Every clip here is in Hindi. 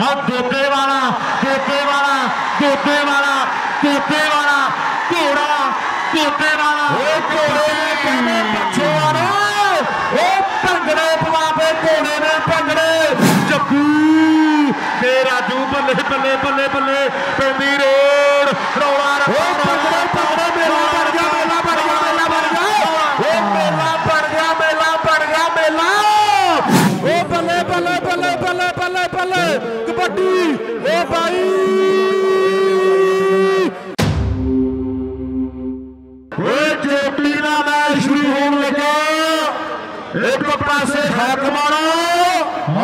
और देते वाला घोड़ा देते वाला भंगड़े पवावे घोड़े ने भंगड़े जग्गू ते राजू बल्ले बल्ले बल्ले बल्ले पेंदी रोड रौला भंगड़े भंगड़े मेला बढ़ गया मेला बढ़ गया मेला बढ़ गया ओ मेला बढ़ गया मेला बढ़ गया मेला ओ बल्ले बल्ले बल्ले बल्ले बल्ले बल्ले कबड्डी ओ भाई ओ जोटी ना मैच शुरू होने लगा। एक पासे हकमाला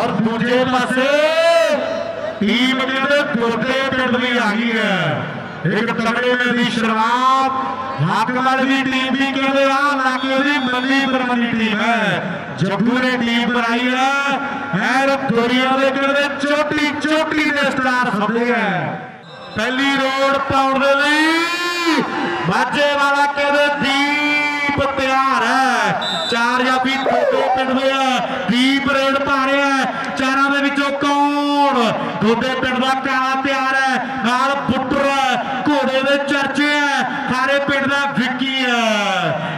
और दूजे पासे टीम जिहड़े टोटे पिंड दी आ गई है। एक तगड़े ने दी शुरुआत हकमाले दी टीम भी कहदे आ लाके दी मनी परमनी टीम है। जग्गू ने टीम बनाई है और दोरिया दे कहदे छोटी छोटी दे स्टार खबले है। पहली रोड पाउंड दे लई माजे वाला कहदे दीप तैयार है। चार या भी टोटे पिंड दे दीप रेड पा रहे हैं। चारों के विचों कौन टोटे पिंड का काला तैयार है नाल पुट्टर घोड़े दे चर्चे है सारे पिंड का विकी है।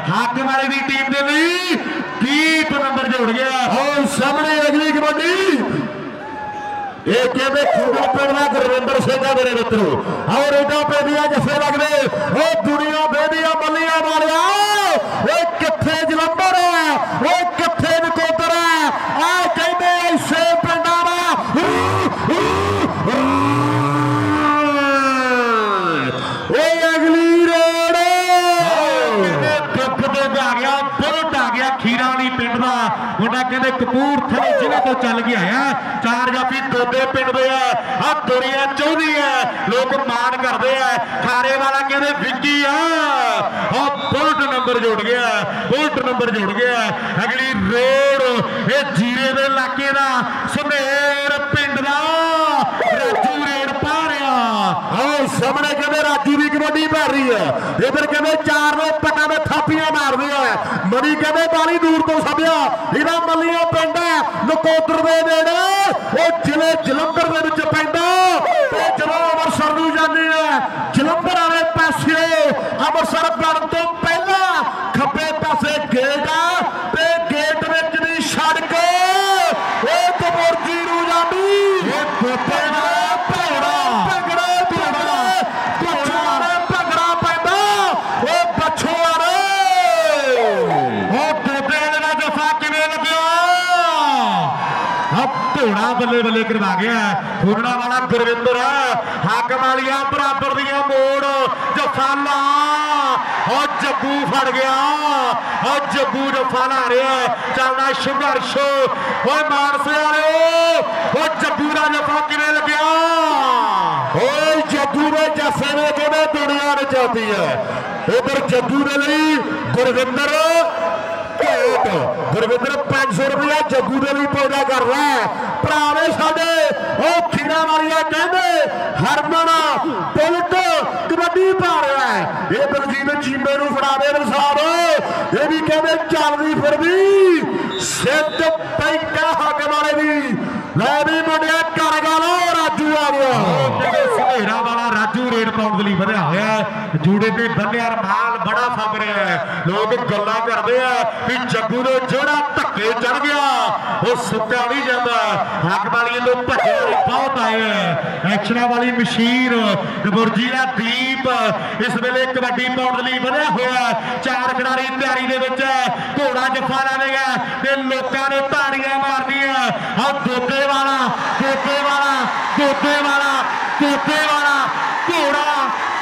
हाकमाले की टीम दे लई 20 नंबर जुड़ गया और सामने अगली कबड्डी गुरविंदर सिंह मेरे मित्रों और एडा पेदिया जफे लगते दुनिया बेदिया मलिया मारिया किथे जलंधर है वो किथे नकोदर है आ कहते ऐसे पिंडा अगली रोड दुख दे आ गया बहुत आ गया खीरा नहीं पिंड का मुंडा कहते कपूरथले जिले तो चल गया है। चार जाफी दोदे पिंड दे आ दुनिया चाहती है लोग मान करते हैं खारे वाला कहते विकी है और बुलट नंबर जुड़ गया बुलट नंबर जुड़ गया। अगली रोड ये जीरे के इलाके का सुनेर पिंड का राजू रेड पा रहा और सामने कहते राजू की कबड्डी मार रही है। इधर कहते चार लोग पटा में थापियां मार रहे हैं। मनी कहते बाली दूर तो सभ्या इना मलिया पिंड है नकोदर के नेड़े जिले जलंधर के पैदा जो अमृतसर को जाने जलंधर वाले पासे अमृतसर बन तो पहला खब्बे पासे गेट है गेट में सड़क कबूरजी को जानी बल्ले बल्ले करवा गया थोड़ा वाला गुरविंदर हाकमालिया बराबर दिया मोड़ जफाला और जग्गू फड़ गया और जग्गू जफाला रहा चलना संघर्ष और मारसे आ रहे जग्गू का जफा कि लग्या जग्गू ने जफे में कहने दुनिया नचाती है। उधर जग्गू के लिए गुरविंदर गुरविंदर 500 रुपया जग्गू के लिए पैदा कर रहा है। भरावे साडे ओह खीरा वालिया कहते हरमन बुलट कबड्डी पा रहा है। ये बलजीत चीमे नूं फड़ावे रसाब ये भी कहते चलदी फिर भी सिद्ध पैंका हाकमाले दी लै भी मुंडिया कर गल राजू आ गया सुनेरा वाला राजू रेड पाउंड लिए वधिया होया जूड़े ते बन्निया माल बड़ा फंब रहा है। लोग गल्ला करते हैं कि जग्गू ने जोड़ा धक्के चढ़ गया वो सुत्या नहीं जाता। हाकमालिया लोग भजे बहुत आए हैं एक्शन वाली मशीर कबूरजी का दीप इस वेले कबड्डी पाउंड लिए वधिया होया। चार खिडारी तैयारी दे विच घोड़ा जफा लवेगा ते लोगों ने ताड़ियां मारनियां और गोदे वाला घोड़ा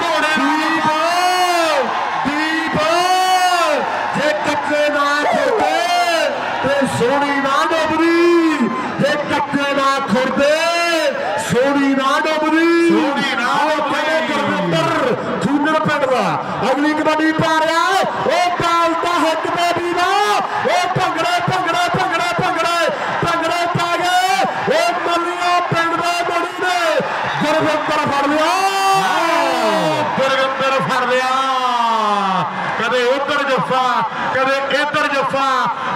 घोड़े दीप जे कच्चे ना खुरदे ते सोनी ना डबरी जे कच्चे ना खुरदे सोनी ना डबरी सोनी ना जूनर पिंड का अगली कबड्डी पा रहा है भंगड़े पा गए मलिया पिंड दे दुर्गंधर फड़ लिया, दुर्गंधर फड़ लिया। कदे उधर जफा कदे इधर जफा,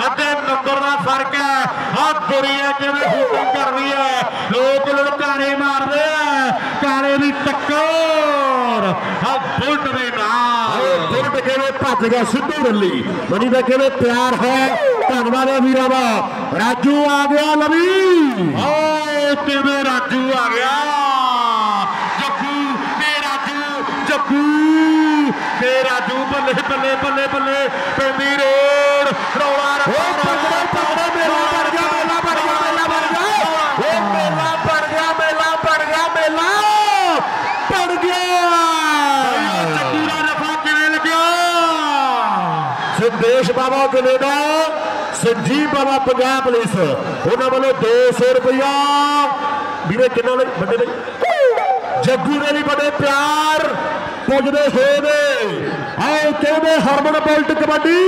अते नंबर का फर्क है। हाथ बुरिया जिन्हें हुकम कर रही है, लोग लड़काने मार दे काले की टक्कर। हाथ बुलट ने ना बुलट के भज गया सिद्धू रली मनी का कहने प्यार है। धन्यवाद है वीरा वा। राजू आ गया लवी, हाय तेरे राजू आ गया। जग्गू ते राजू, जग्गू ते राजू, बल्ले बल्ले बल्ले बल्ले पेंदी रोड रौला रौला। मेला भर गया, मेला भर गया, मेला भर गया, मेला भर गया, मेला भर गया, मेला भर गया। जग्गू का नफा किने लग्या? संदेश बाबा कनेडा संजीव बाबा पंजाब पुलिस उन्होंने वालों 200 रुपया वीरे कि बड़े जग्गू ने भी बड़े प्यार पुजते हुए। आओ कहते हरमन बोल्ट कबड्डी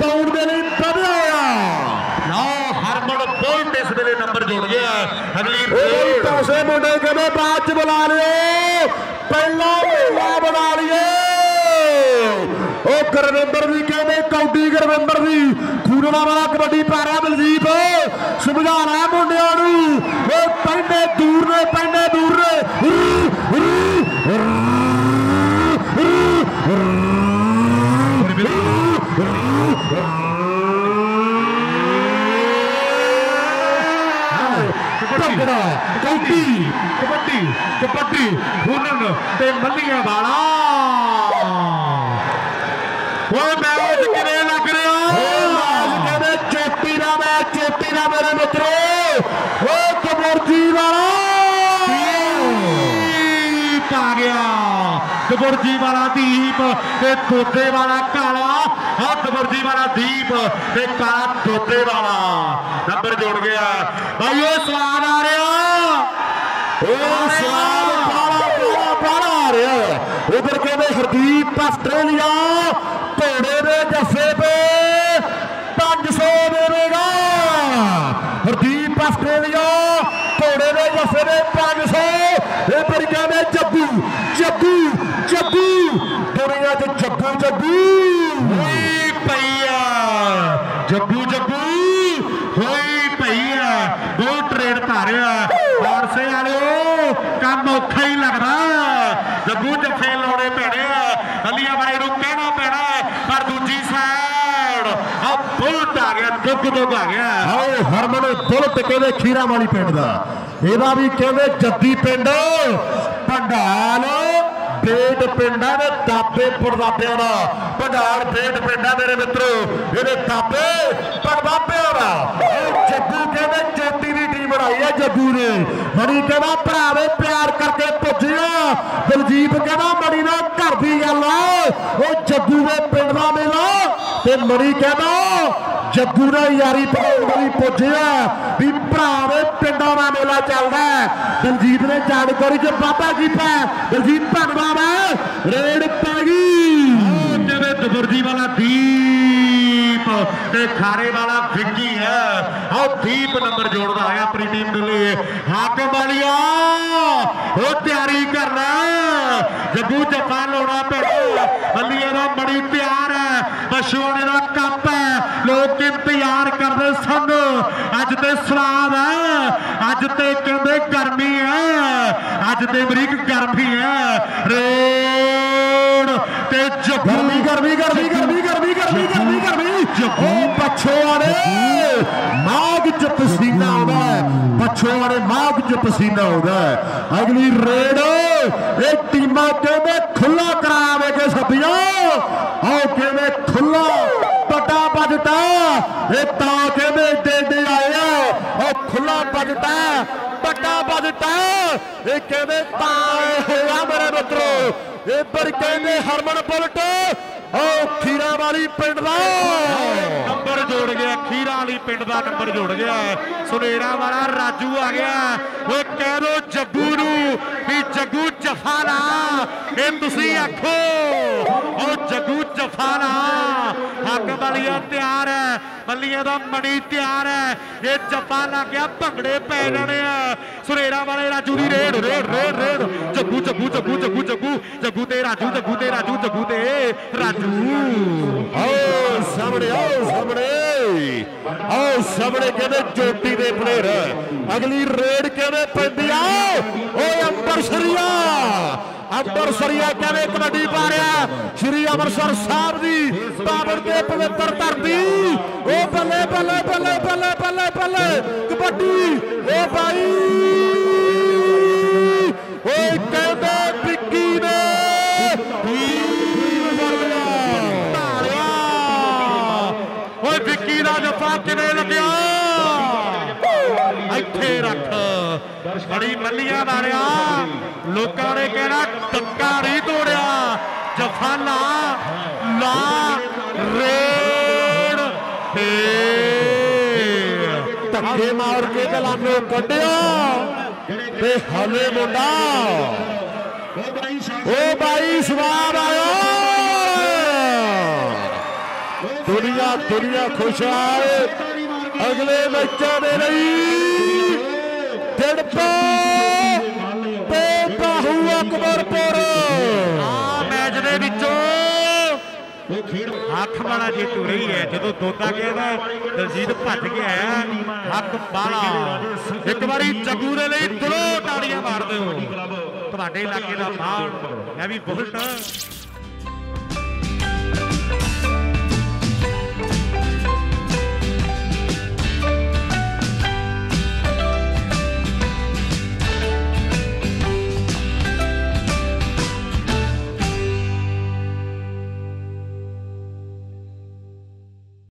पाउंड के लिए कदे आया ना। हरमन बोल्ट इस वे नंबर जुड़ गया। अगली पैसे मुंडे कहते बाद बुला लियो, पहला मेला बना लिये। गुरविंदर जी कहते कौडी, गुरविंदर जी खूरना वाला कबड्डी पारा बलजीप समझाना मुंडिया। पहने दूर ने, पहने दूर ने। कबड्डी कबड्डी कबड्डी खूरन ते मल्लिया वाला लग रहा। चोटी ना मैं चोटी ना मेरे मित्रों कबड्डी वाला आ गया। कबड्डी वाला दीप ते तोते वाला काला। हाँ कबड्डी वाला दीप ते काला तोते वाला नंबर जोड़ गया भाई। वो स्वाद आ रहा। उधर कहते हरदीप ऑस्ट्रेलिया घोड़े में जफे पे 500 देगा। हरदीप ऑस्ट्रेलिया घोड़े में जफे पे 500। फिर कहते जग्गू जग्गू जग्गू, दुनिया से जग्गू जग्गू हुई पई है। जग्गू जग्गू हुई पई है। बहुत ट्रेड धारे पारसे वाले काम औखा ही लगता। जग्गू जफे लाने पैने हलिया बाई को कहना पैना। पर दूजी साइड अब बुलट आ गया, दुख दुख आ गया। हाय हरमन बुलट कहते खीरा वाली पिंड का, एदा भी कहते जद्दी पिंड पंडाल बेट पिंडा ने दाबे पड़दापिया का पंडाल बेट पिंडा मेरे मित्रों ये दाबे पड़दापिया का। जग्गू कहते चेती की टीम बनाई है जग्गू ने। मनी कहना भरावे प्यार करके पुजिया। बलजीत कहना मनी ने घर की गल वो जग्गू ने पिंड का मेला। मनी कहना जग्गू ने यारी पाई पुजिया भी भरावे पिंडा का मेला चलता है। बलजीत ने जानकारी च वाधा किया। बलजीत धन्यवाद रेड पागी। दुबरजी वाला दीप ते खारे वाला फिक्की है। और दीप नंबर जोड़ता है अपनी टीम के लिए। हाकमवालिया वो तैयारी करना। जग्गू जफा लाना पैदा बलिया का बड़ी तैयार है। पशुआने का कप है। लोग इंतजार करते सन। अज तो सलाद है, अज तो कहते गर्मी है, अज तो बरीक गर्मी है। रेड ते गर्मी गर्मी गर्मी गर्मी गर्मी गर्मी गर्मी गर्मी। ओ पछोआने माघ च पसीना आउंदा है, पछोआने माघ च पसीना आउंदा है। अगली रेड ये टीमा कहते खुला करावेगे सदिया। आओ कहते खुला पटा बजता ये ता कहते डेडे आया। और खुला बजता पटा बजता ये कहते ता होया मेरे मित्रों। ये पर कहते हरमन बुलट खीरा वाली पिंड का नंबर जोड़ गया। खीरा वाली पिंड का नंबर जोड़ गया। सुनेरा वाला राजू आ गया। वो कह दो जग्गू भी जग्गू जफा ना ये तुसी आखो। और जग्गू जफा ना हाकमवालिया तैयार है, मल्लिया का मणि तैयार है। ये जफा लग गया भंगड़े पै जाने। सुनेरा वाले राजू की raid raid raid Jaggu Jaggu Jaggu Jaggu Jaggu Jaggu ते राजू जग्गू ते राजू। आओ सामने कहते ज्योति दे प्लेयर अगली रेड कहते पेंदी। आओ अंबर सरिया कहते कबड्डी पा रहा श्री अमृतसर साहब की पावन से पवित्र धरती। ओ बल्ले बल्ले बल्ले बल्ले बल्ले बल्ले कबड्डी। ओ भाई बड़ी मल्लियां मारिया लोगों ने कहना टक्का नहीं तोड़िया जफा ला ला रेड धक्के मार के गलानों कढ़िया ते हले मुंडा। ओ भाई सवार आया दुनिया दुनिया खुश आए अगले मैचों ने रही तिड़पा ते बाहू अकबरपुर। आ मैच दे हकमवाला जीतू रही है जो दोता कहता है दलजीत भज गया है हकमवाला। एक बारी जग्गू के लिए दिलों तालियां मार दो। इलाके का मान है भी बहुत।